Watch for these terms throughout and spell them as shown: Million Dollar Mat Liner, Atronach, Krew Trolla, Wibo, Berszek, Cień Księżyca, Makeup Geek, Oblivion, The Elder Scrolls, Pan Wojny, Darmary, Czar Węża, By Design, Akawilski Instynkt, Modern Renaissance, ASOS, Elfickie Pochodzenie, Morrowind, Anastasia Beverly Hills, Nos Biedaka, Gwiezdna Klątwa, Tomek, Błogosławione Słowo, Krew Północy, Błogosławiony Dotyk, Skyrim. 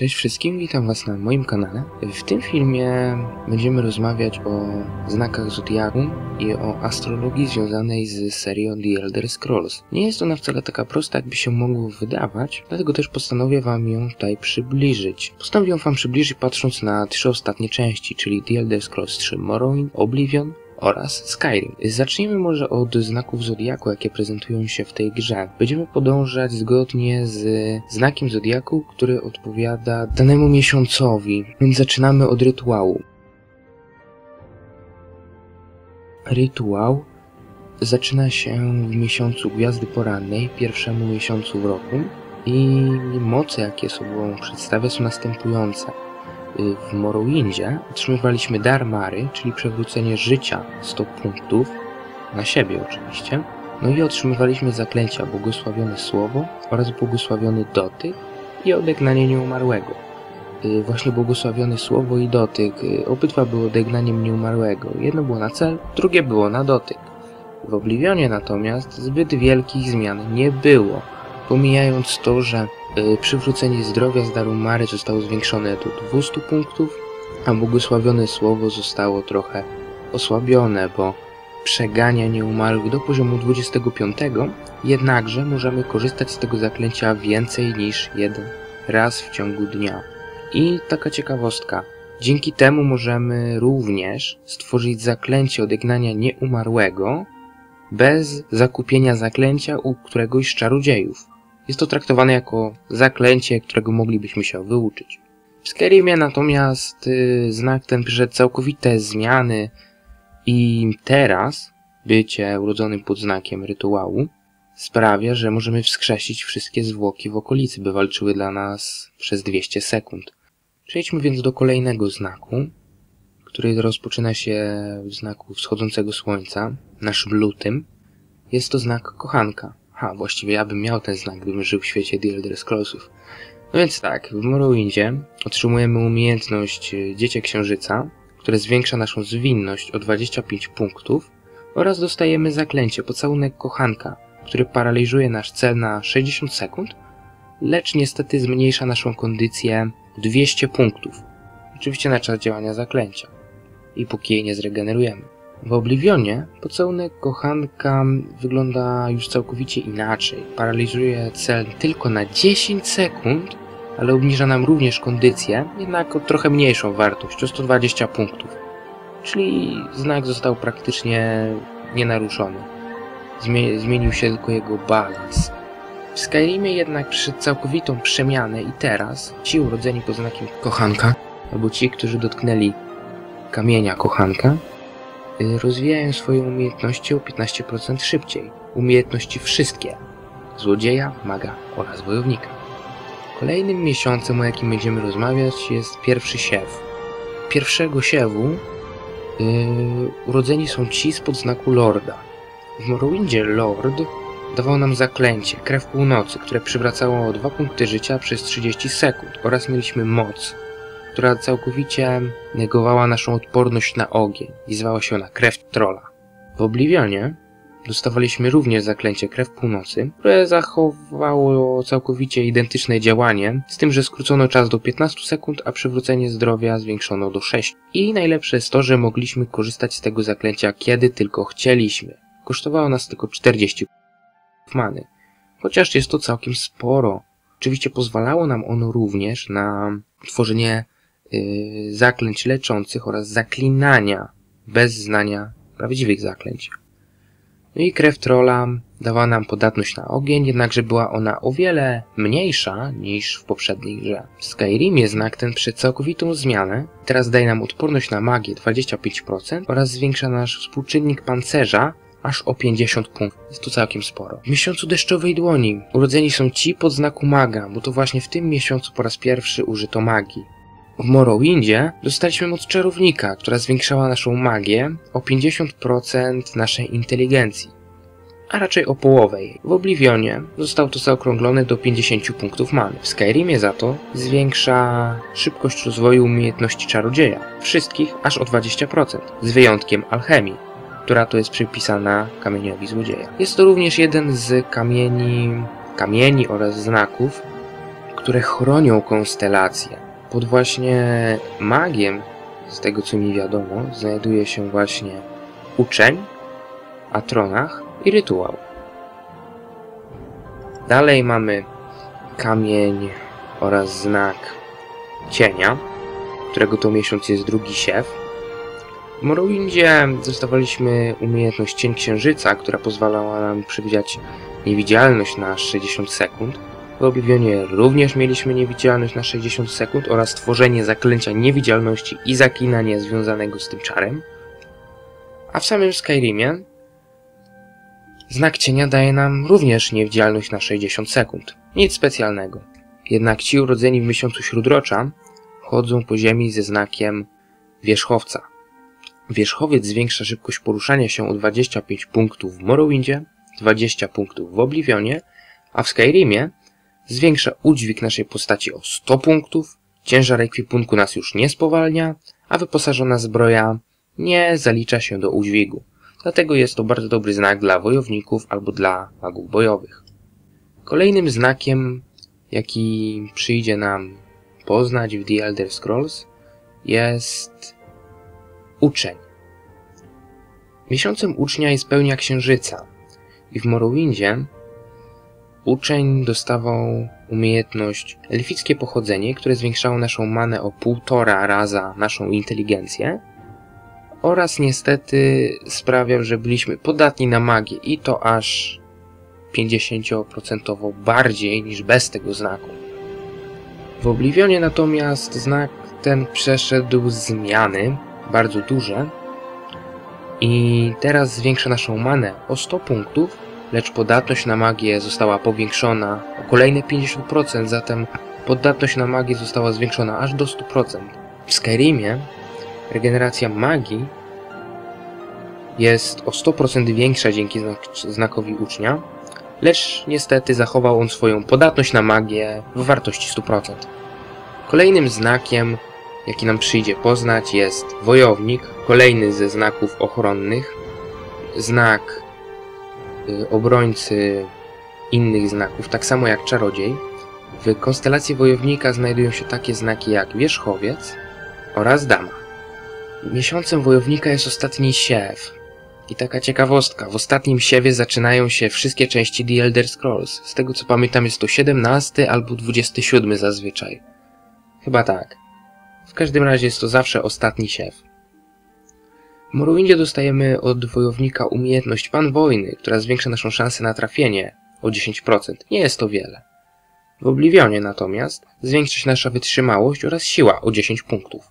Cześć wszystkim, witam was na moim kanale. W tym filmie będziemy rozmawiać o znakach Zodiaku i o astrologii związanej z serią The Elder Scrolls. Nie jest ona wcale taka prosta, jakby się mogło wydawać, dlatego też postanowię wam ją tutaj przybliżyć. Postanowię wam przybliżyć patrząc na trzy ostatnie części, czyli The Elder Scrolls 3 Morrowind, Oblivion oraz Skyrim. Zacznijmy może od znaków Zodiaku, jakie prezentują się w tej grze. Będziemy podążać zgodnie z znakiem Zodiaku, który odpowiada danemu miesiącowi, więc zaczynamy od rytuału. Rytuał zaczyna się w miesiącu Gwiazdy Porannej, pierwszemu miesiącu w roku i moce, jakie sobą przedstawia, są następujące. W Morrowindzie otrzymywaliśmy Darmary, czyli przewrócenie życia 100 punktów, na siebie oczywiście. No i otrzymywaliśmy zaklęcia Błogosławione Słowo oraz Błogosławiony Dotyk i odegnanie nieumarłego. Właśnie Błogosławione Słowo i Dotyk, obydwa były odegnaniem nieumarłego. Jedno było na cel, drugie było na dotyk. W Oblivionie natomiast zbyt wielkich zmian nie było, pomijając to, że przywrócenie zdrowia z Darmary zostało zwiększone do 200 punktów, a Błogosławione Słowo zostało trochę osłabione, bo przegania nieumarłych do poziomu 25, jednakże możemy korzystać z tego zaklęcia więcej niż jeden raz w ciągu dnia. I taka ciekawostka, dzięki temu możemy również stworzyć zaklęcie odegnania nieumarłego bez zakupienia zaklęcia u któregoś z czarodziejów. Jest to traktowane jako zaklęcie, którego moglibyśmy się wyuczyć. W Skyrimie natomiast znak ten przyszedł całkowite zmiany i teraz bycie urodzonym pod znakiem rytuału sprawia, że możemy wskrzesić wszystkie zwłoki w okolicy, by walczyły dla nas przez 200 sekund. Przejdźmy więc do kolejnego znaku, który rozpoczyna się w znaku wschodzącego słońca, naszym lutym. Jest to znak kochanka. Ha, właściwie ja bym miał ten znak, gdybym żył w świecie The Elder Scrollsów. No więc tak, w Morrowindzie otrzymujemy umiejętność Cień Księżyca, które zwiększa naszą zwinność o 25 punktów oraz dostajemy zaklęcie Pocałunek Kochanka, który paraliżuje nasz cel na 60 sekund, lecz niestety zmniejsza naszą kondycję 200 punktów. Oczywiście na czas działania zaklęcia i póki jej nie zregenerujemy. W Oblivionie pocałunek kochanka wygląda już całkowicie inaczej. Paraliżuje cel tylko na 10 sekund, ale obniża nam również kondycję, jednak o trochę mniejszą wartość, o 120 punktów. Czyli znak został praktycznie nienaruszony. Zmienił się tylko jego balans. W Skyrimie jednak przyszedł całkowitą przemianę i teraz ci urodzeni pod znakiem kochanka, albo ci, którzy dotknęli kamienia kochanka, rozwijają swoje umiejętności o 15% szybciej. Umiejętności wszystkie. Złodzieja, maga oraz wojownika. Kolejnym miesiącem, o jakim będziemy rozmawiać, jest pierwszy siew. Pierwszego siewu urodzeni są ci spod znaku Lorda. W Morrowindzie Lord dawał nam zaklęcie Krew Północy, które przywracało o 2 punkty życia przez 30 sekund oraz mieliśmy moc, która całkowicie negowała naszą odporność na ogień i zwała się na Krew Trolla. W Oblivionie dostawaliśmy również zaklęcie Krew Północy, które zachowało całkowicie identyczne działanie, z tym, że skrócono czas do 15 sekund, a przywrócenie zdrowia zwiększono do 6. I najlepsze jest to, że mogliśmy korzystać z tego zaklęcia kiedy tylko chcieliśmy. Kosztowało nas tylko 40 many, chociaż jest to całkiem sporo. Oczywiście pozwalało nam ono również na tworzenie zaklęć leczących oraz zaklinania bez znania prawdziwych zaklęć. No i krew trolla dawała nam podatność na ogień, jednakże była ona o wiele mniejsza niż w poprzedniej grze. W Skyrimie znak ten przed całkowitą zmianę teraz daje nam odporność na magię 25% oraz zwiększa nasz współczynnik pancerza aż o 50 punktów. Jest to całkiem sporo. W miesiącu deszczowej dłoni urodzeni są ci pod znaku maga, bo to właśnie w tym miesiącu po raz pierwszy użyto magii. W Morrowindzie dostaliśmy moc czarownika, która zwiększała naszą magię o 50% naszej inteligencji, a raczej o połowę jej. W Oblivionie zostało to zaokrąglone do 50 punktów many. W Skyrimie za to zwiększa szybkość rozwoju umiejętności czarodzieja, wszystkich aż o 20%, z wyjątkiem alchemii, która to jest przypisana kamieniowi złodzieja. Jest to również jeden z kamieni oraz znaków, które chronią konstelacje. Pod właśnie magiem, z tego co mi wiadomo, znajduje się właśnie uczeń, Atronach i rytuał. Dalej mamy kamień oraz znak cienia, którego to miesiąc jest drugi siew. W Morrowindzie dostawaliśmy umiejętność Cień Księżyca, która pozwalała nam przewidziać niewidzialność na 60 sekund. W Oblivionie również mieliśmy niewidzialność na 60 sekund oraz tworzenie zaklęcia niewidzialności i zaklinania związanego z tym czarem. A w samym Skyrimie znak cienia daje nam również niewidzialność na 60 sekund. Nic specjalnego. Jednak ci urodzeni w miesiącu Śródrocza chodzą po ziemi ze znakiem wierzchowca. Wierzchowiec zwiększa szybkość poruszania się o 25 punktów w Morrowindzie, 20 punktów w Oblivionie, a w Skyrimie zwiększa udźwig naszej postaci o 100 punktów, ciężar ekwipunku nas już nie spowalnia, a wyposażona zbroja nie zalicza się do udźwigu. Dlatego jest to bardzo dobry znak dla wojowników albo dla magów bojowych. Kolejnym znakiem, jaki przyjdzie nam poznać w The Elder Scrolls, jest uczeń. Miesiącem ucznia jest pełnia księżyca i w Morrowindzie uczeń dostawał umiejętność Elfickie Pochodzenie, które zwiększało naszą manę o 1,5 raza naszą inteligencję oraz niestety sprawiał, że byliśmy podatni na magię i to aż 50% bardziej niż bez tego znaku. W Oblivionie natomiast znak ten przeszedł zmiany bardzo duże i teraz zwiększa naszą manę o 100 punktów, lecz podatność na magię została powiększona o kolejne 50%, zatem podatność na magię została zwiększona aż do 100%. W Skyrimie regeneracja magii jest o 100% większa dzięki znakowi ucznia, lecz niestety zachował on swoją podatność na magię w wartości 100%. Kolejnym znakiem, jaki nam przyjdzie poznać, jest wojownik, kolejny ze znaków ochronnych, znak obrońcy innych znaków, tak samo jak czarodziej. W konstelacji wojownika znajdują się takie znaki jak wierzchowiec oraz dama. Miesiącem wojownika jest ostatni siew. I taka ciekawostka, w ostatnim siewie zaczynają się wszystkie części The Elder Scrolls. Z tego co pamiętam jest to 17 albo 27 zazwyczaj. Chyba tak. W każdym razie jest to zawsze ostatni siew. W Morrowindzie dostajemy od wojownika umiejętność Pan Wojny, która zwiększa naszą szansę na trafienie o 10%. Nie jest to wiele. W Oblivionie natomiast zwiększa się nasza wytrzymałość oraz siła o 10 punktów.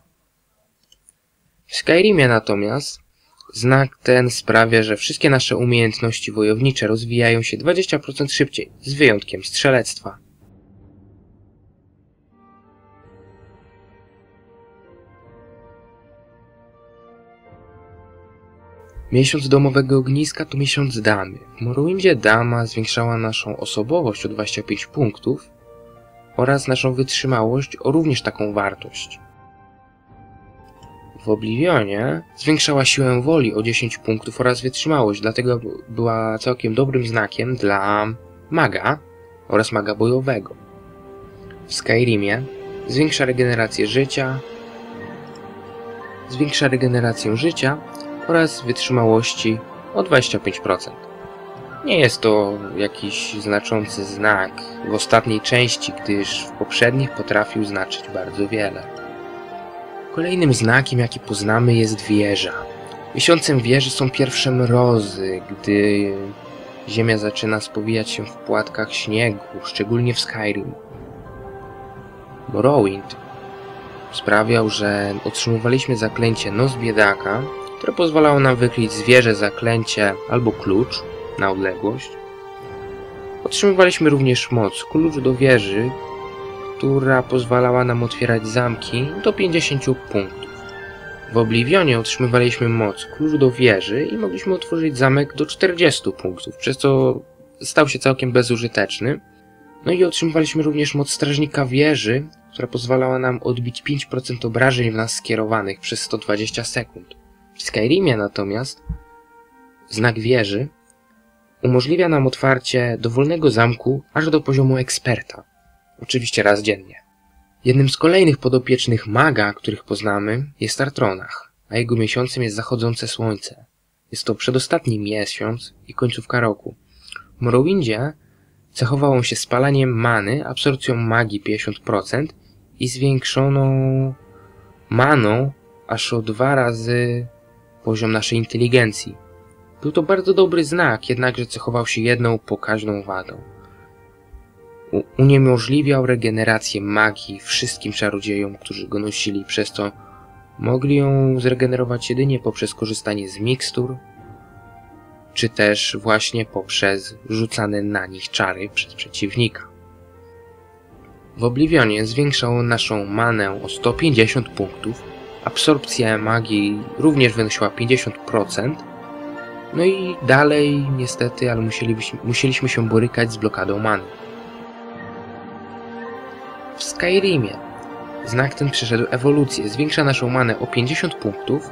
W Skyrimie natomiast znak ten sprawia, że wszystkie nasze umiejętności wojownicze rozwijają się 20% szybciej, z wyjątkiem strzelectwa. Miesiąc domowego ogniska to miesiąc damy. W Morrowindzie dama zwiększała naszą osobowość o 25 punktów oraz naszą wytrzymałość o również taką wartość. W Oblivionie zwiększała siłę woli o 10 punktów oraz wytrzymałość, dlatego była całkiem dobrym znakiem dla maga oraz maga bojowego. W Skyrimie zwiększa regenerację życia, oraz wytrzymałości o 25%. Nie jest to jakiś znaczący znak w ostatniej części, gdyż w poprzednich potrafił znaczyć bardzo wiele. Kolejnym znakiem, jaki poznamy, jest wieża. Miesiącem wieży są pierwsze mrozy, gdy ziemia zaczyna spowijać się w płatkach śniegu, szczególnie w Skyrim. Morrowind sprawiał, że otrzymywaliśmy zaklęcie Nos Biedaka, które pozwalało nam wykryć zwierzę, zaklęcie albo klucz na odległość. Otrzymywaliśmy również moc, klucz do wieży, która pozwalała nam otwierać zamki do 50 punktów. W Oblivionie otrzymywaliśmy moc, klucz do wieży i mogliśmy otworzyć zamek do 40 punktów, przez co stał się całkiem bezużyteczny. No i otrzymywaliśmy również moc strażnika wieży, która pozwalała nam odbić 5% obrażeń w nas skierowanych przez 120 sekund. W Skyrimie natomiast znak wieży umożliwia nam otwarcie dowolnego zamku aż do poziomu eksperta. oczywiście raz dziennie. Jednym z kolejnych podopiecznych maga, których poznamy, jest Atronach, a jego miesiącem jest zachodzące słońce. Jest to przedostatni miesiąc i końcówka roku. W Morrowindzie cechował on się spalaniem many, absorpcją magii 50% i zwiększoną maną aż o 2 razy poziom naszej inteligencji. Był to bardzo dobry znak, jednakże cechował się jedną pokaźną wadą. Uniemożliwiał regenerację magii wszystkim czarodziejom, którzy go nosili, przez co mogli ją zregenerować jedynie poprzez korzystanie z mikstur, czy też właśnie poprzez rzucane na nich czary przez przeciwnika. W Oblivionie zwiększał naszą manę o 150 punktów, absorpcja magii również wynosiła 50%, no i dalej niestety, ale musieliśmy się borykać z blokadą many. W Skyrimie znak ten przeszedł ewolucję, zwiększa naszą manę o 50 punktów,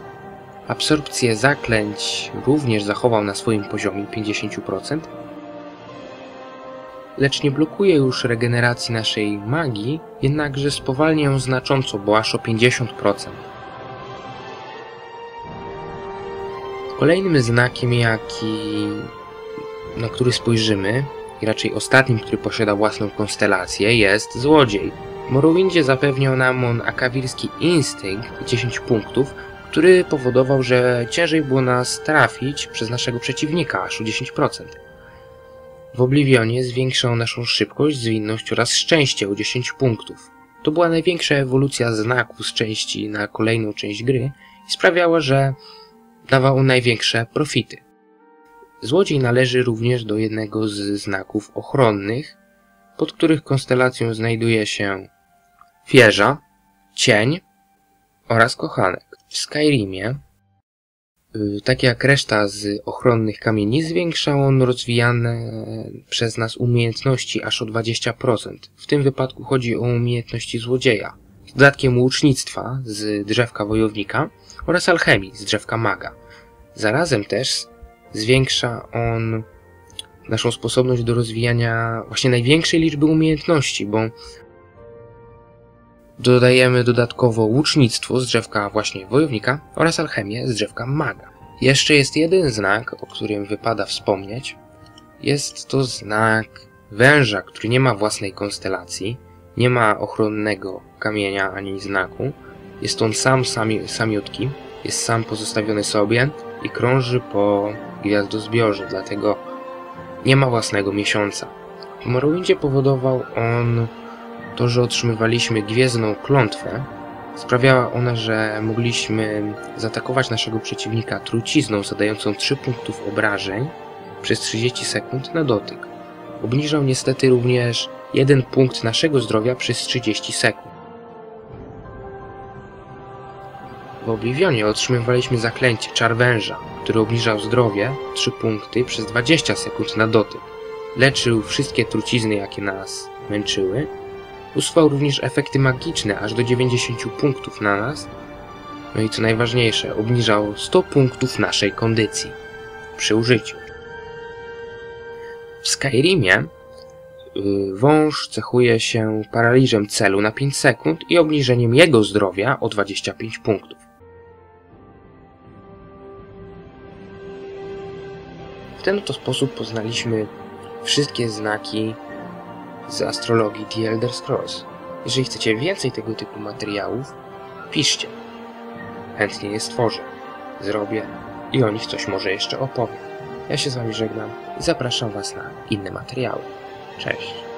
absorpcję zaklęć również zachował na swoim poziomie 50%, lecz nie blokuje już regeneracji naszej magii, jednakże spowalnia ją znacząco, bo aż o 50%. Kolejnym znakiem, na który spojrzymy, i raczej ostatnim, który posiada własną konstelację, jest złodziej. W Morrowindzie zapewniał nam on Akawilski Instynkt 10 punktów, który powodował, że ciężej było nas trafić przez naszego przeciwnika, aż o 10%. W Oblivionie zwiększał naszą szybkość, zwinność oraz szczęście o 10 punktów. To była największa ewolucja znaku z części na kolejną część gry i sprawiała, że dawał największe profity. Złodziej należy również do jednego z znaków ochronnych, pod których konstelacją znajduje się wieża, cień oraz kochanek. W Skyrimie, tak jak reszta z ochronnych kamieni, zwiększał on rozwijane przez nas umiejętności aż o 20%. W tym wypadku chodzi o umiejętności złodzieja, z dodatkiem łucznictwa z drzewka wojownika oraz alchemii z drzewka maga. Zarazem też zwiększa on naszą sposobność do rozwijania właśnie największej liczby umiejętności, bo dodajemy dodatkowo łucznictwo z drzewka właśnie wojownika oraz alchemię z drzewka maga. Jeszcze jest jeden znak, o którym wypada wspomnieć. Jest to znak węża, który nie ma własnej konstelacji, nie ma ochronnego kamienia ani znaku. Jest on samiutki, jest sam pozostawiony sobie i krąży po gwiazdozbiorze, dlatego nie ma własnego miesiąca. W Morrowindzie powodował on to, że otrzymywaliśmy Gwiezdną Klątwę. Sprawiała ona, że mogliśmy zaatakować naszego przeciwnika trucizną zadającą 3 punktów obrażeń przez 30 sekund na dotyk. Obniżał niestety również 1 punkt naszego zdrowia przez 30 sekund. W Oblivionie otrzymywaliśmy zaklęcie Czar Węża, który obniżał zdrowie 3 punkty przez 20 sekund na dotyk. Leczył wszystkie trucizny, jakie nas męczyły. Usuwał również efekty magiczne aż do 90 punktów na nas. No i co najważniejsze, obniżał 100 punktów naszej kondycji przy użyciu. W Skyrimie wąż cechuje się paraliżem celu na 5 sekund i obniżeniem jego zdrowia o 25 punktów. W ten oto sposób poznaliśmy wszystkie znaki z astrologii The Elder Scrolls. Jeżeli chcecie więcej tego typu materiałów, piszcie. Chętnie je stworzę, zrobię i o nich coś może jeszcze opowiem. Ja się z Wami żegnam i zapraszam Was na inne materiały. Cześć!